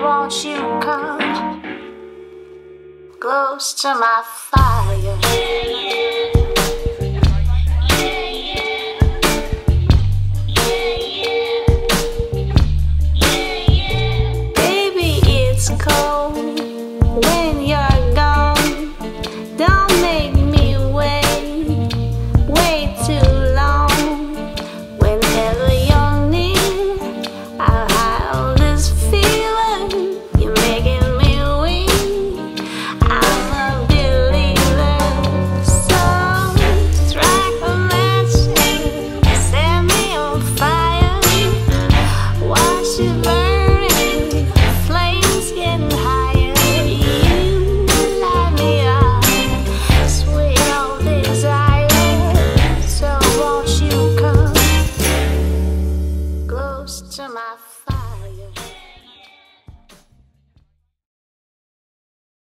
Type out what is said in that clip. won't you come close to my fire?